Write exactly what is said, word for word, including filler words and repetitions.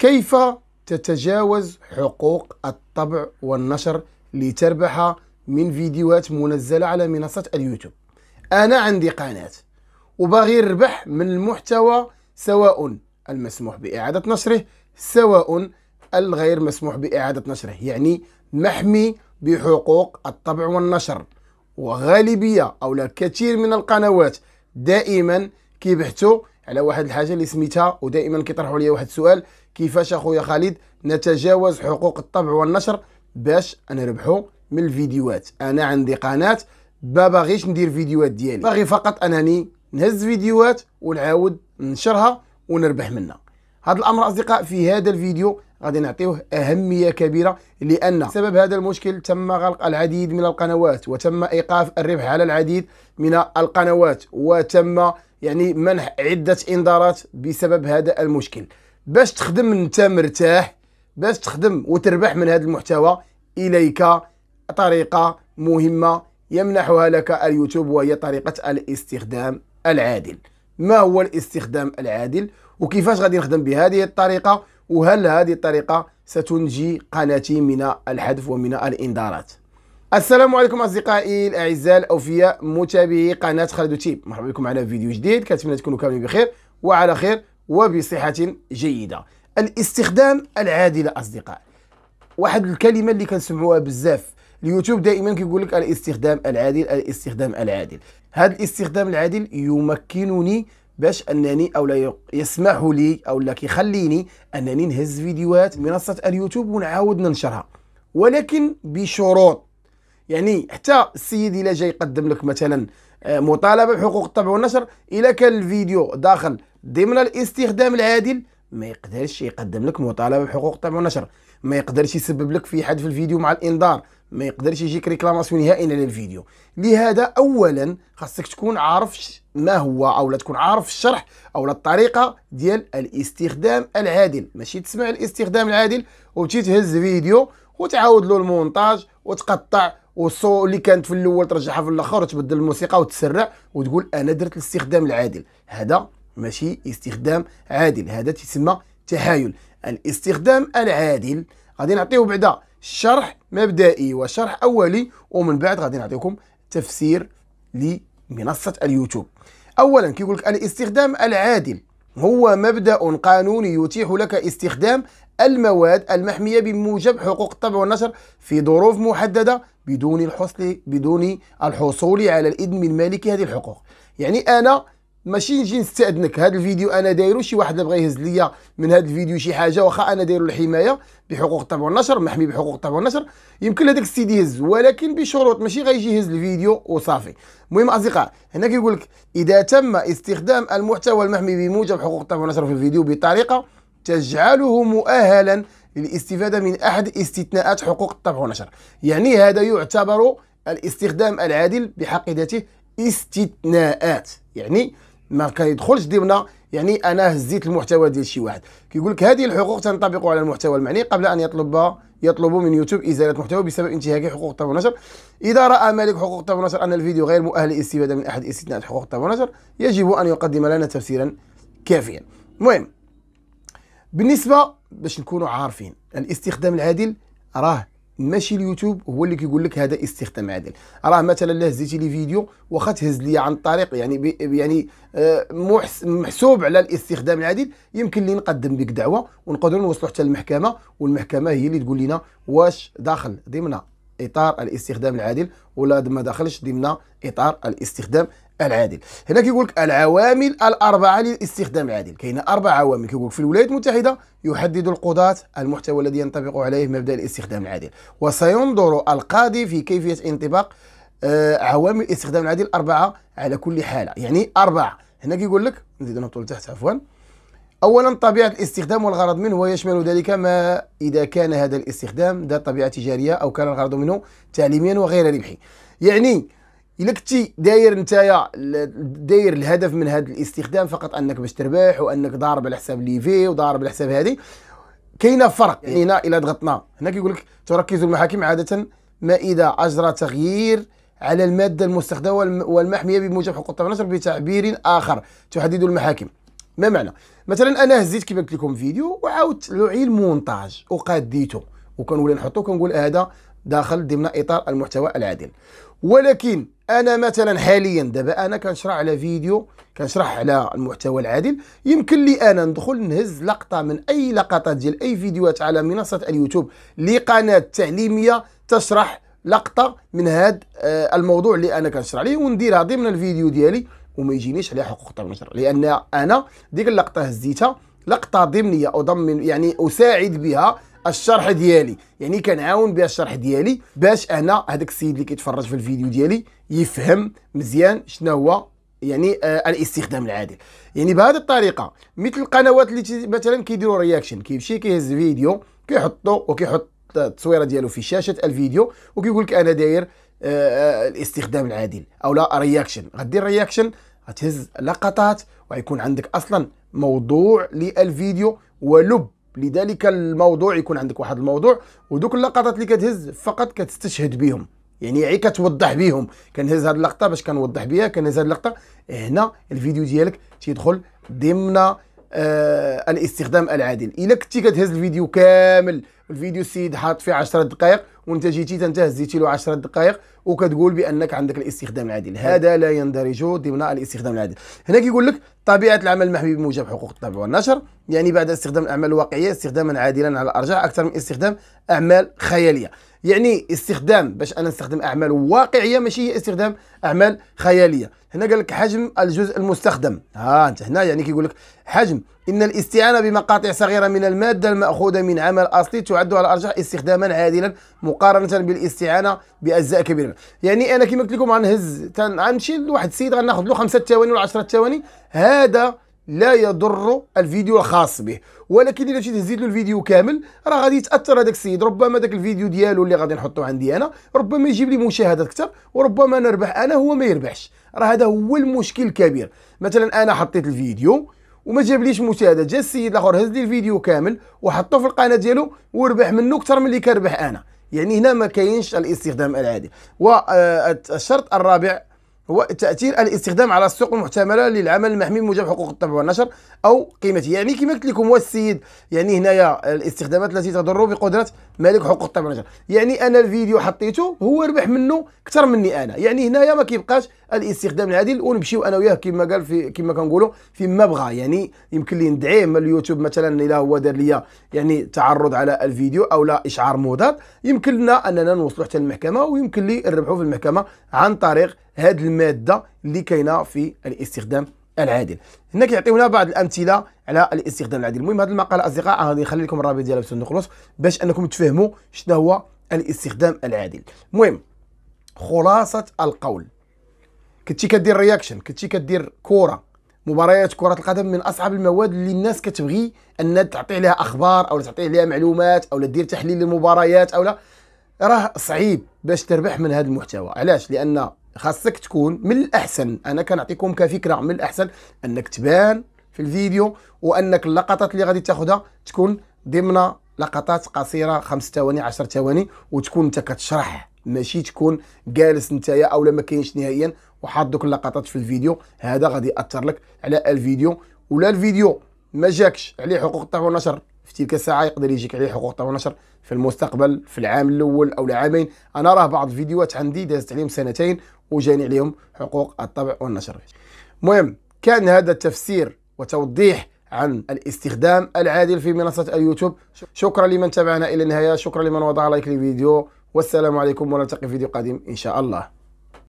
كيف تتجاوز حقوق الطبع والنشر لتربح من فيديوهات منزلة على منصة اليوتيوب؟ أنا عندي قناة وباغي نربح من المحتوى، سواء المسموح بإعادة نشره سواء الغير مسموح بإعادة نشره، يعني محمي بحقوق الطبع والنشر. وغالبية أو الكثير من القنوات دائما كيبحثوا على واحد الحاجة اللي سميتها، ودائما كيطرحوا لي واحد السؤال: كيفاش أخويا خالد نتجاوز حقوق الطبع والنشر باش نربحوا من الفيديوهات؟ أنا عندي قناة، ما باغيش ندير فيديوهات ديالي، باغي فقط أنني نهز فيديوهات ونعاود ننشرها ونربح منها. هذا الأمر أصدقاء في هذا الفيديو غادي نعطيوه أهمية كبيرة، لأن بسبب هذا المشكل تم غلق العديد من القنوات، وتم إيقاف الربح على العديد من القنوات، وتم يعني منح عدة إنذارات بسبب هذا المشكل. باش تخدم أنت مرتاح، باش تخدم وتربح من هذا المحتوى، إليك طريقة مهمة يمنحها لك اليوتيوب، وهي طريقة الاستخدام العادل. ما هو الاستخدام العادل؟ وكيفاش غادي نخدم بهذه الطريقة؟ وهل هذه الطريقة ستنجي قناتي من الحذف ومن الإنذارات؟ السلام عليكم أصدقائي الأعزاء الأوفياء متابعي قناة خالدو تيب، مرحبا بكم على فيديو جديد، كنتمنى تكونوا كاملين بخير وعلى خير وبصحة جيدة. الاستخدام العادل أصدقاء، واحد الكلمة اللي كنسمعوها بزاف، اليوتيوب دائما كيقول لك الاستخدام العادل الاستخدام العادل. هذا الاستخدام العادل يمكنني باش انني او لا يسمح لي او لا كيخليني انني نهز فيديوهات منصة اليوتيوب ونعاود ننشرها، ولكن بشروط. يعني حتى السيد الا جاي يقدم لك مثلا مطالبة بحقوق الطبع والنشر، الا كان الفيديو داخل ضمن الاستخدام العادل ما يقدرش يقدم لك مطالبة بحقوق الطبع والنشر، ما يقدرش يسبب لك في حذف الفيديو مع الانذار، ما يقدرش يجيك ريكلاماسيون نهائيا للفيديو. لهذا اولا خاصك تكون عارف ما هو، او لا تكون عارف الشرح او لا الطريقه ديال الاستخدام العادل، ماشي تسمع الاستخدام العادل وتجي تهز فيديو وتعاود له المونتاج وتقطع والصوت اللي كانت في الاول ترجعها في الاخر وتبدل الموسيقى وتسرع وتقول انا درت الاستخدام العادل. هذا ماشي استخدام عادل، هذا تسمى تحايل. الاستخدام العادل غادي نعطيه بعدا شرح مبدئي وشرح اولي، ومن بعد غادي نعطيكم تفسير لمنصة اليوتيوب. اولا كيقول لك الاستخدام العادل هو مبدأ قانوني يتيح لك استخدام المواد المحمية بموجب حقوق الطبع والنشر في ظروف محددة بدون الحصول بدون الحصول على الإذن من مالك هذه الحقوق. يعني انا ماشي نجي نستأذنك، هذا الفيديو انا دايرو، شي واحد بغى يهز ليا من هذا الفيديو شي حاجه، واخا انا دايرو الحمايه بحقوق الطبع والنشر، محمي بحقوق الطبع والنشر، يمكن هذاك السيد يهز، ولكن بشروط، ماشي غيجي يهز الفيديو وصافي. المهم اصدقاء هنا كيقول لك اذا تم استخدام المحتوى المحمي بموجب حقوق الطبع والنشر في الفيديو بطريقه تجعله مؤهلا للاستفاده من احد استثناءات حقوق الطبع والنشر، يعني هذا يعتبر الاستخدام العادل بحق ذاته استثناءات، يعني ما كيدخلش ضمن، يعني انا هزيت المحتوى ديال شي واحد. كيقول لك هذه الحقوق تنطبق على المحتوى المعني قبل ان يطلبها يطلب من يوتيوب ازاله محتوى بسبب انتهاك حقوق الطبع والنشر. اذا راى مالك حقوق الطبع والنشر ان الفيديو غير مؤهل للاستفاده من احد استثناءات حقوق الطبع والنشر يجب ان يقدم لنا تفسيرا كافيا. المهم بالنسبه باش نكونوا عارفين، الاستخدام العادل راه ماشي اليوتيوب هو اللي كيقول لك هذا استخدام عادل، راه مثلا لا هزيتي لي فيديو واخا تهز لي عن طريق يعني يعني آه محسوب على الاستخدام العادل، يمكن لي نقدم بك دعوه ونقدروا نوصلوا حتى للمحكمه، والمحكمه هي اللي تقول لنا واش داخل ضمن اطار الاستخدام العادل ولا ما داخلش ضمن اطار الاستخدام العادل. هنا كيقول لك العوامل الاربعه للاستخدام العادل، كاينه اربع عوامل. كيقول لك في الولايات المتحده يحدد القضاة المحتوى الذي ينطبق عليه مبدا الاستخدام العادل، وسينظر القاضي في كيفيه انطباق آه عوامل الاستخدام العادل الاربعه على كل حاله، يعني اربعه. هنا كيقول لك نزيدو نطول تحت عفوا. اولا طبيعه الاستخدام والغرض منه، ويشمل ذلك ما اذا كان هذا الاستخدام ذات طبيعه تجاريه او كان الغرض منه تعليميا وغير ربحي. يعني الا كنتي داير نتايا داير الهدف من هذا الاستخدام فقط انك باش تربح، وانك ضارب على حساب ليفي وضارب على حساب هذه، كاينه فرق. يعني هنا الا ضغطنا هنا كيقول لك تركز المحاكم عاده ما اذا اجرى تغيير على الماده المستخدمه والمحميه بموجب حقوق الطبع والنشر بتعبير اخر تحدد المحاكم. ما معنى مثلا انا هزيت كيما قلت لكم فيديو وعاودت لعي المونتاج وقاديته وكنولي نحطو كنقول هذا داخل ضمن اطار المحتوى العادل. ولكن انا مثلا حاليا دابا انا كنشرح على فيديو، كنشرح على المحتوى العادل، يمكن لي انا ندخل نهز لقطه من اي لقطات ديال اي فيديوهات على منصه اليوتيوب لقناه تعليميه تشرح لقطه من هذا الموضوع اللي انا كنشرح عليه ونديرها ضمن الفيديو ديالي وما يجينيش عليها حقوق المشر، لان انا ديك اللقطه هزيتها لقطه ضمنيه اضمن يعني اساعد بها الشرح ديالي، يعني كنعاون بها الشرح ديالي باش انا هذاك السيد اللي كيتفرج في الفيديو ديالي يفهم مزيان شنو هو يعني آه الاستخدام العادل. يعني بهذه الطريقه مثل القنوات اللي مثلا كيديروا رياكشن، كيمشي كيهز فيديو كيحطو وكيحط التصويره ديالو في شاشه الفيديو وكيقول لك انا داير آه الاستخدام العادل او لا رياكشن. غدير رياكشن غتهز لقطات ويكون عندك اصلا موضوع للفيديو ولب لذلك الموضوع، يكون عندك واحد الموضوع ودوك اللقطات اللي كتهز فقط كتستشهد بهم، يعني عي كتوضح بهم. كنهز هاد اللقطه باش كنوضح بها، كنهز هاد اللقطه هنا الفيديو ديالك تيدخل ضمن آه الاستخدام العادل. الا كنتي كتهز الفيديو كامل، الفيديو السيد حاط فيه عشرة دقائق وانت جيتي انت هزيتي له عشرة دقائق وكتقول بانك عندك الاستخدام العادل، هذا لا يندرج ضمن الاستخدام العادل. هنا كيقول لك طبيعه العمل المحمي بموجب حقوق الطبع والنشر، يعني بعد استخدام الاعمال الواقعيه استخداما عادلا على الارجح اكثر من استخدام اعمال خياليه. يعني استخدام باش انا نستخدم اعمال واقعيه ماشي هي استخدام اعمال خياليه. هنا قال لك حجم الجزء المستخدم، ها انت هنا يعني كيقول لك حجم ان الاستعانه بمقاطع صغيره من الماده الماخوذه من عمل اصلي تعد على الارجح استخداما عادلا مقارنه بالاستعانه باجزاء كبيره. يعني انا كما قلت لكم غنهز غنمشي لواحد السيد غناخذ له خمسة ثواني ولا عشرة ثواني، هذا لا يضر الفيديو الخاص به. ولكن الا مشيت هزيت له الفيديو كامل راه غادي يتاثر هذاك السيد، ربما ذاك الفيديو ديالو اللي غادي نحطه عندي انا ربما يجيب لي مشاهدات اكثر وربما نربح انا هو ما يربحش. راه هذا هو المشكل الكبير. مثلا انا حطيت الفيديو وما جابليش مشاهدات، جا السيد الاخر هز لي الفيديو كامل وحطه في القناه ديالو وربح منه اكثر من اللي كنربح انا، يعني هنا ما كاينش الاستخدام العادي. والشرط الرابع هو تاثير الاستخدام على السوق المحتمله للعمل المحمي بموجب حقوق الطبع والنشر او قيمته. يعني كما قلت لكم هو السيد يعني هنايا الاستخدامات التي تضر بقدره مالك حقوق الطبع والنشر، يعني انا الفيديو حطيته هو ربح منه اكثر مني انا، يعني هنايا ما كيبقاش الاستخدام العادل ونمشيو انا وياه كما قال في كما كنقولوا فيما بغى. يعني يمكن لي ندعيه من اليوتيوب مثلا الا هو دار ليا يعني تعرض على الفيديو او لا اشعار مضاد، يمكن لنا اننا نوصلوا حتى المحكمه ويمكن لي نربحوا في المحكمه عن طريق هذه الماده اللي كاينه في الاستخدام العادل. هنا كيعطيونا بعض الامثله على الاستخدام العادل. المهم هذه المقاله اصدقاء غادي نخلي لكم الرابط ديالها في صندوق الوصف باش انكم تفهموا شنو هو الاستخدام العادل. المهم خلاصه القول، كنتي كدير رياكشن، كنتي كدير كره، مباريات كره القدم من اصعب المواد اللي الناس كتبغي ان تعطي عليها اخبار او تعطي عليها معلومات او دير تحليل للمباريات او لا، راه صعيب باش تربح من هذا المحتوى. علاش؟ لان خاصك تكون من الاحسن، انا كنعطيكم كفكره، من الاحسن انك تبان في الفيديو وانك اللقطات اللي غادي تاخذها تكون ضمن لقطات قصيره خمس ثواني عشر ثواني وتكون انت كتشرح، ماشي تكون جالس نتايا اولا ما كاينش نهائيا وحاط دوك اللقطات في الفيديو. هذا غادي ياثر لك على الفيديو، ولا الفيديو ما جاكش عليه حقوق الطبع والنشر في تلك الساعه يقدر يجيك عليه حقوق الطبع والنشر في المستقبل في العام الاول او العامين. انا راه بعض الفيديوهات عندي دازت عليهم سنتين وجاني عليهم حقوق الطبع والنشر. المهم كان هذا التفسير وتوضيح عن الاستخدام العادل في منصه اليوتيوب. شكرا لمن تابعنا الى النهايه، شكرا لمن وضع لايك للفيديو، والسلام عليكم ونلتقي في فيديو قادم ان شاء الله.